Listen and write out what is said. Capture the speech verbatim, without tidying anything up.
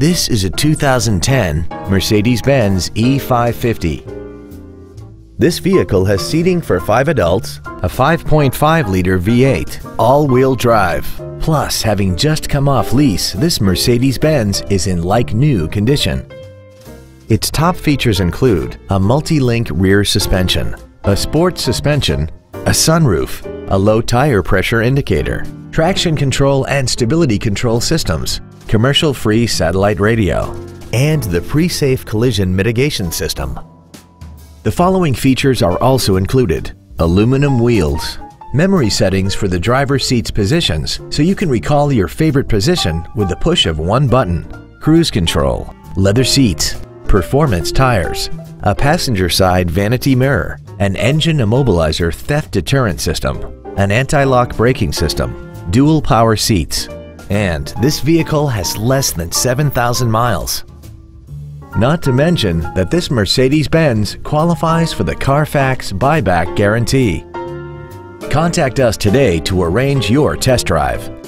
This is a two thousand ten Mercedes-Benz E five fifty. This vehicle has seating for five adults, a five point five liter V eight, all-wheel drive. Plus, having just come off lease, this Mercedes-Benz is in like-new condition. Its top features include a multi-link rear suspension, a sports suspension, a sunroof, a low tire pressure indicator, traction control and stability control systems, commercial-free satellite radio, and the pre-safe collision mitigation system. The following features are also included: aluminum wheels, memory settings for the driver's seat's positions so you can recall your favorite position with the push of one button, cruise control, leather seats, performance tires, a passenger side vanity mirror, an engine immobilizer theft deterrent system, an anti-lock braking system, dual power seats, and this vehicle has less than seven thousand miles. Not to mention that this Mercedes-Benz qualifies for the Carfax buyback guarantee. Contact us today to arrange your test drive.